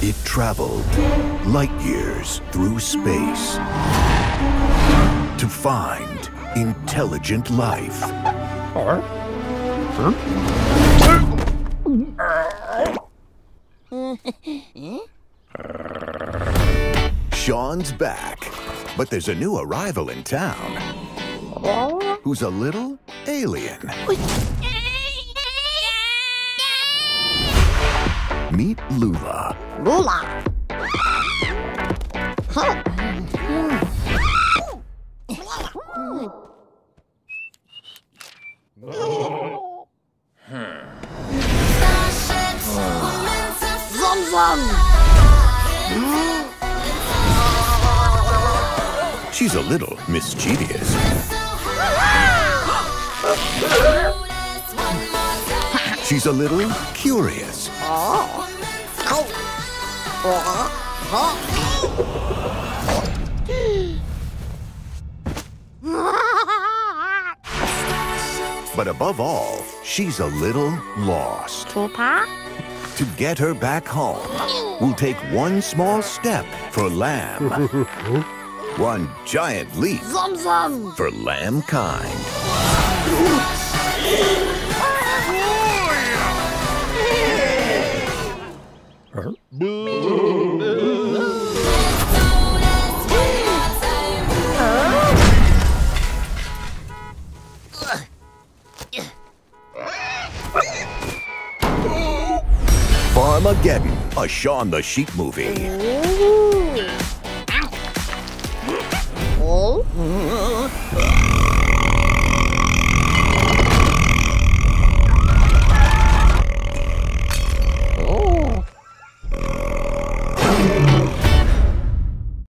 It traveled light years through space to find intelligent life. Shaun's back, but there's a new arrival in town who's a little alien. Meet LU-LA. LU-LA. She's a little mischievous. She's a little curious. But above all, she's a little lost. To get her back home, we'll take one small step for lamb, one giant leap for lamb kind. Farmageddon, a Shaun the Sheep movie.